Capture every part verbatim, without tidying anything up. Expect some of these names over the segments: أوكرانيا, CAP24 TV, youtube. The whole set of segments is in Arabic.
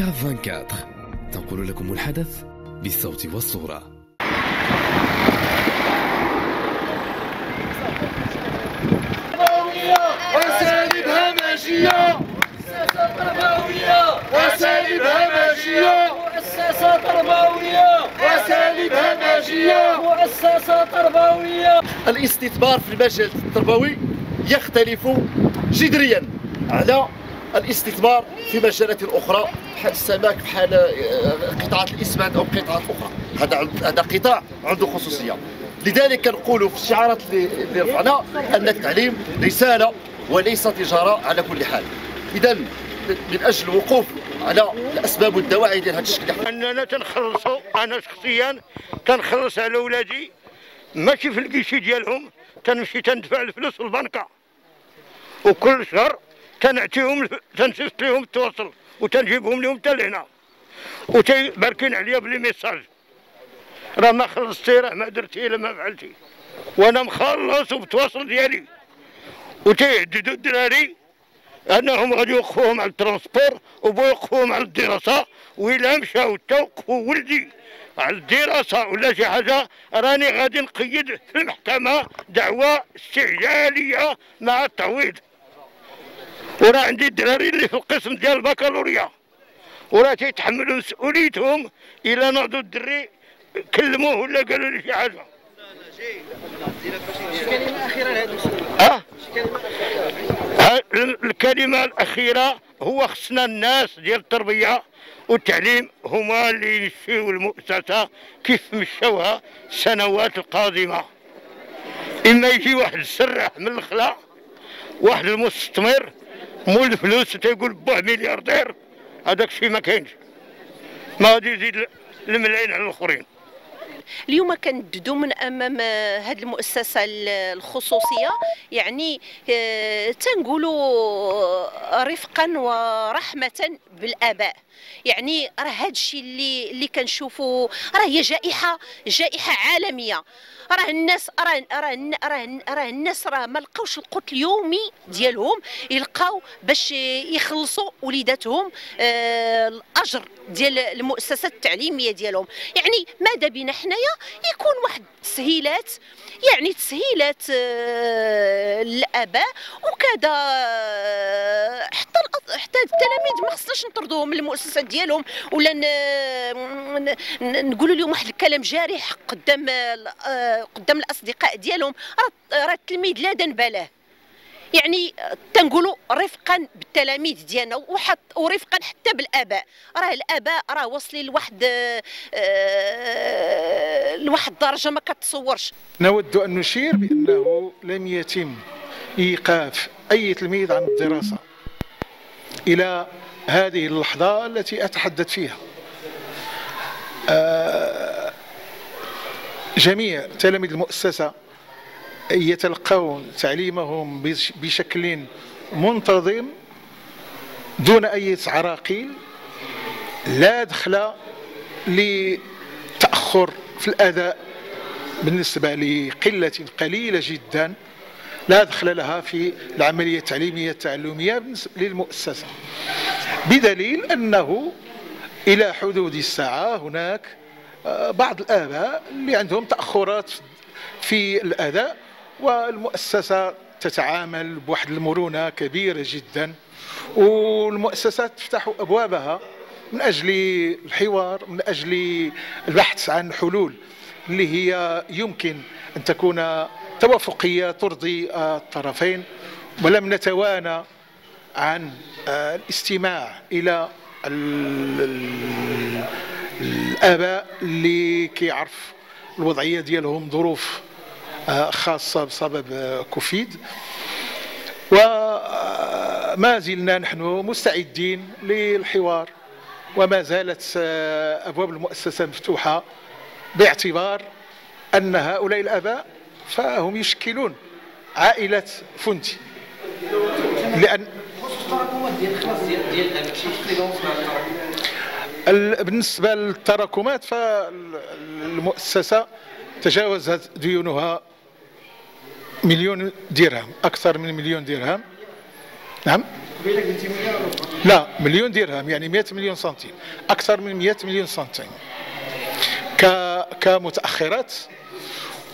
كاب أربعة وعشرين تنقل لكم الحدث بالصوت والصورة. أساليب همجية، مؤسسة تربوية، أساليب همجية، مؤسسة تربوية، أساليب همجية، مؤسسة تربوية. الاستثمار في المجال التربوي يختلف جذريا على الاستثمار في مجالات اخرى بحال السمك، بحال قطاعات الاسمنت او قطاعات اخرى. هذا هذا قطاع عنده خصوصيه، لذلك كنقولوا في الشعارات اللي رفعنا ان التعليم رساله وليس تجاره على كل حال. اذا من اجل الوقوف على الاسباب والدواعي ديال هذا الشكل، اننا تنخلصوا، انا شخصيا كنخلص على ولادي ماشي في الكيشي ديالهم، تنمشي تندفع الفلوس في البنكه، وكل شهر تنعطيهم تنسيفط لهم التواصل وتنجيبهم لهم حتى لهنا، وتيباركين عليا بلي ميساج راه ما خلصتي، راه ما درتي، لا ما فعلتي، وانا مخلص وبالتواصل ديالي. وتيهددوا الدراري انهم غادي يوقفوهم على الترونسبور ويوقفوهم على الدراسه، وإلا مشاو توقفوا ولدي على الدراسه ولا شي حاجه راني غادي نقيد في المحكمه دعوى استعجاليه مع التعويض. وراه عندي الدراري اللي في القسم ديال البكالوريا وراه تيتحملوا مسؤوليتهم، الا ناضوا الدري كلموه ولا قالوا له شي حاجه. الكلمه الاخيره لهذا المسؤول، اه الكلمه الاخيره هو خصنا الناس ديال التربيه والتعليم هما اللي يمشيو المؤسسه كيف مشاوها السنوات القادمه. اما يجي واحد السراح من الخلا، واحد المستثمر مول الفلوس تيقول باه ملياردير، هذاك الشيء ما كاينش، ما غادي يزيد الملعين على الاخرين. اليوم كنددوا من امام هذه المؤسسه الخصوصيه، يعني تنقولوا رفقا ورحمه بالاباء. يعني راه هذا الشيء اللي اللي كنشوفوا، راه هي جائحه جائحه عالميه، راه الناس راه راه راه راه الناس راه ما لقاوش القوت اليومي ديالهم يلقاو باش يخلصوا وليداتهم الاجر ديال المؤسسه التعليميه ديالهم. يعني ماذا بنا حنايا يكون واحد التسهيلات، يعني تسهيلات الاباء وكذا، حتى حتى التلاميذ ما خصناش نطردوهم من المؤسسات ديالهم ولا نقولوا لهم واحد الكلام جارح قدام قدام الاصدقاء ديالهم. راه التلميذ لا دان بلاه، يعني تنقولوا رفقا بالتلاميذ ديالنا ورفقا حتى بالاباء. راه الاباء راه واصلين لواحد أه لواحد الدرجه ما كتصورش. نود ان نشير بانه لم يتم ايقاف اي تلميذ عن الدراسه الى هذه اللحظه التي اتحدث فيها. أه جميع تلاميذ المؤسسه يتلقون تعليمهم بشكل منتظم دون أي عراقيل، لا دخل لتأخر في الأداء بالنسبة لقلة قليلة جدا، لا دخل لها في العملية التعليمية التعلمية بالنسبة للمؤسسة، بدليل أنه إلى حدود الساعة هناك بعض الآباء اللي عندهم تأخرات في الأداء، والمؤسسة تتعامل بواحد المرونة كبيرة جدا، والمؤسسة تفتح أبوابها من أجل الحوار، من أجل البحث عن حلول اللي هي يمكن أن تكون توافقية ترضي الطرفين، ولم نتوانى عن الاستماع إلى الآباء اللي كيعرف الوضعية ديالهم ظروف خاصة بسبب كوفيد. وما زلنا نحن مستعدين للحوار، وما زالت أبواب المؤسسة مفتوحة، باعتبار أن هؤلاء الآباء فهم يشكلون عائلة فندي، لأن بالنسبة للتراكمات فالمؤسسة تجاوزت ديونها مليون درهم، أكثر من مليون درهم. نعم. لا مليون درهم، يعني مئة مليون سنتيم، أكثر من مئة مليون سنتيم كمتأخرات.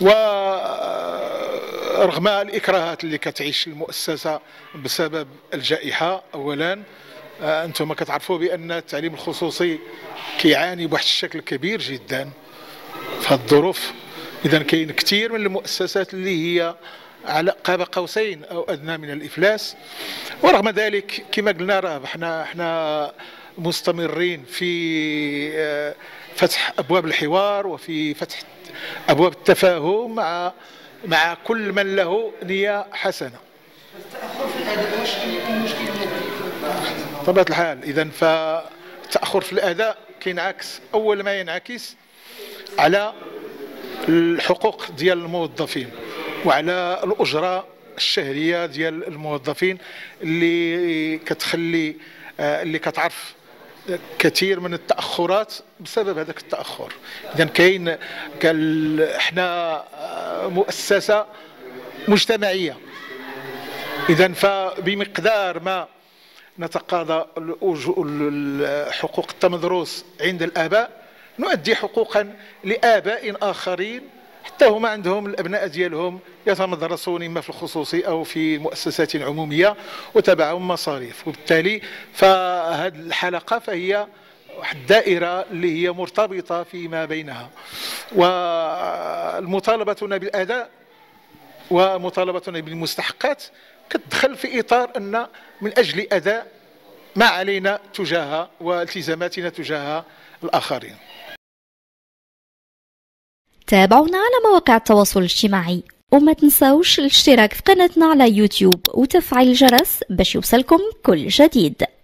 ورغم الإكراهات اللي كتعيش المؤسسة بسبب الجائحة، أولا أنتم كتعرفوا بأن التعليم الخصوصي كيعاني بواحد الشكل كبير جدا في هذه الظروف. إذا كاين كثير من المؤسسات اللي هي على قاب قوسين أو أدنى من الإفلاس. ورغم ذلك كما قلنا راه حنا حنا مستمرين في فتح أبواب الحوار وفي فتح أبواب التفاهم مع مع كل من له نية حسنة. طبعا الحال إذا فالتأخر في الأداء كينعكس، أول ما ينعكس على الحقوق ديال الموظفين وعلى الأجرة الشهرية ديال الموظفين اللي كتخلي اللي كتعرف كثير من التأخرات بسبب هذاك التأخر. إذا كاين قال احنا مؤسسة مجتمعية، إذا فبمقدار ما نتقاضى حقوق التمدرس عند الآباء نؤدي حقوقا لآباء آخرين حتى هما عندهم الأبناء ديالهم يتمدرسون إما في الخصوصي أو في مؤسسات عمومية وتبعهم مصاريف. وبالتالي فهذه الحلقة فهي واحد الدائرة اللي هي مرتبطة فيما بينها، ومطالبتنا بالأداء ومطالبتنا بالمستحقات كتدخل في إطار أن من أجل أداء ما علينا تجاهها والتزاماتنا تجاه الآخرين. تابعونا على مواقع التواصل الاجتماعي وما تنساوش الاشتراك في قناتنا على يوتيوب وتفعيل الجرس باش يوصلكم كل جديد.